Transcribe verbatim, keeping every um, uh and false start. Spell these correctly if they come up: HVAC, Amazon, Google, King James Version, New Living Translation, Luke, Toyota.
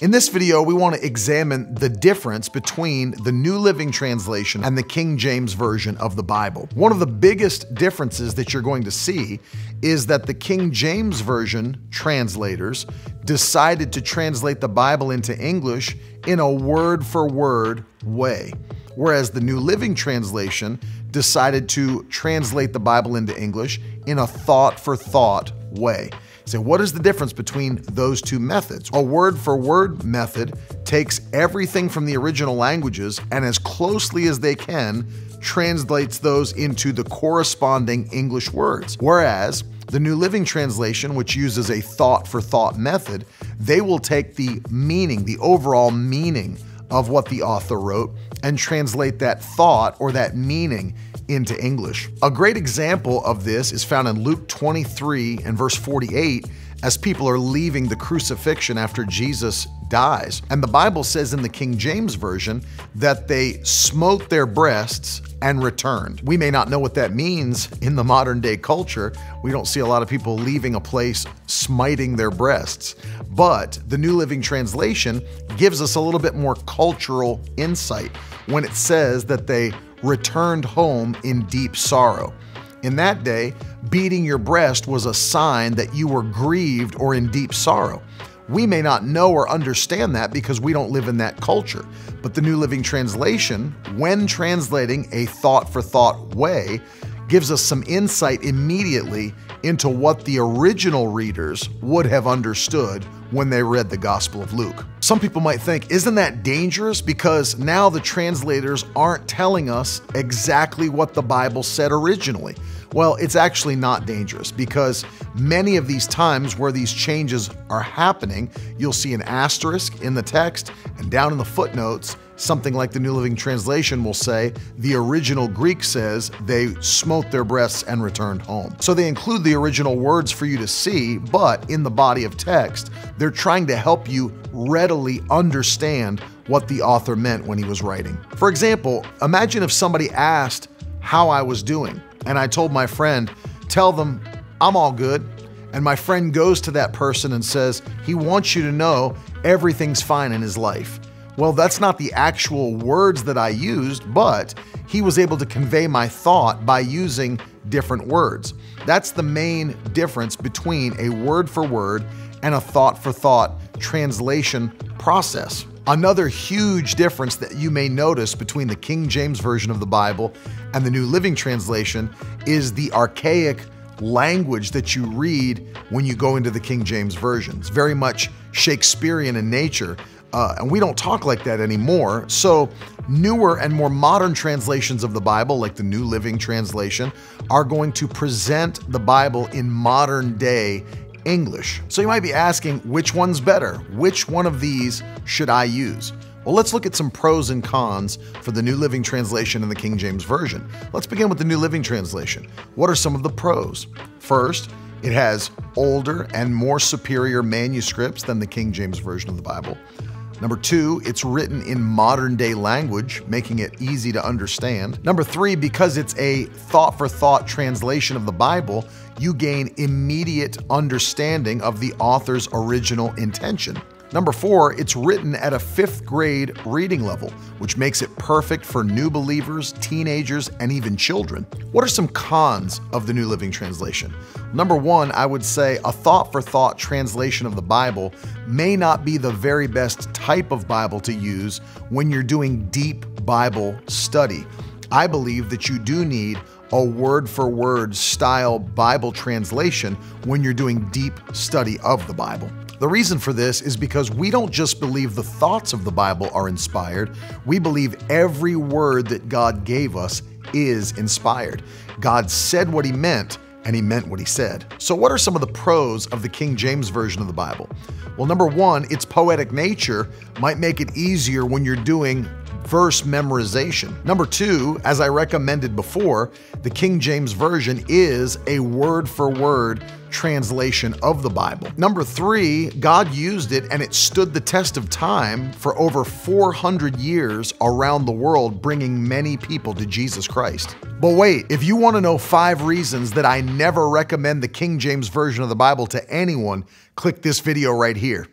In this video, we want to examine the difference between the New Living Translation and the King James Version of the Bible. One of the biggest differences that you're going to see is that the King James Version translators decided to translate the Bible into English in a word-for-word way, whereas the New Living Translation decided to translate the Bible into English in a thought-for-thought way. So what is the difference between those two methods? A word-for-word method takes everything from the original languages and as closely as they can, translates those into the corresponding English words. Whereas the New Living Translation, which uses a thought-for-thought method, they will take the meaning, the overall meaning of what the author wrote and translate that thought or that meaning into English. A great example of this is found in Luke twenty-three and verse forty-eight as people are leaving the crucifixion after Jesus dies. And the Bible says in the King James Version that they smote their breasts and returned. We may not know what that means in the modern day culture. We don't see a lot of people leaving a place smiting their breasts, but the New Living Translation gives us a little bit more cultural insight when it says that they returned home in deep sorrow. In that day, beating your breast was a sign that you were grieved or in deep sorrow. We may not know or understand that because we don't live in that culture, but the New Living Translation, when translating a thought-for-thought way, gives us some insight immediately into what the original readers would have understood when they read the Gospel of Luke. Some people might think, isn't that dangerous? Because now the translators aren't telling us exactly what the Bible said originally. Well, it's actually not dangerous because many of these times where these changes are happening, you'll see an asterisk in the text and down in the footnotes, something like the New Living Translation will say, the original Greek says they smote their breasts and returned home. So they include the original words for you to see, but in the body of text, they're trying to help you readily understand what the author meant when he was writing. For example, imagine if somebody asked how I was doing, and I told my friend, tell them I'm all good. And my friend goes to that person and says, he wants you to know everything's fine in his life. Well, that's not the actual words that I used, but he was able to convey my thought by using different words. That's the main difference between a word-for-word and a thought-for-thought translation process. Another huge difference that you may notice between the King James Version of the Bible and the New Living Translation is the archaic language that you read when you go into the King James Version. It's very much Shakespearean in nature, Uh, and we don't talk like that anymore. So newer and more modern translations of the Bible, like the New Living Translation, are going to present the Bible in modern day English. So you might be asking, which one's better? Which one of these should I use? Well, let's look at some pros and cons for the New Living Translation and the King James Version. Let's begin with the New Living Translation. What are some of the pros? First, it has older and more superior manuscripts than the King James Version of the Bible. Number two, it's written in modern day language, making it easy to understand. Number three, because it's a thought-for-thought translation of the Bible, you gain immediate understanding of the author's original intention. Number four, it's written at a fifth grade reading level, which makes it perfect for new believers, teenagers, and even children. What are some cons of the New Living Translation? Number one, I would say a thought-for-thought translation of the Bible may not be the very best type of Bible to use when you're doing deep Bible study. I believe that you do need a word-for-word style Bible translation when you're doing deep study of the Bible. The reason for this is because we don't just believe the thoughts of the Bible are inspired, we believe every word that God gave us is inspired. God said what he meant, and he meant what he said. So what are some of the pros of the King James Version of the Bible? Well, number one, its poetic nature might make it easier when you're doing verse memorization. Number two, as I recommended before, the King James Version is a word-for-word translation of the Bible. Number three, God used it and it stood the test of time for over four hundred years around the world, bringing many people to Jesus Christ. But wait, if you want to know five reasons that I never recommend the King James Version of the Bible to anyone, click this video right here.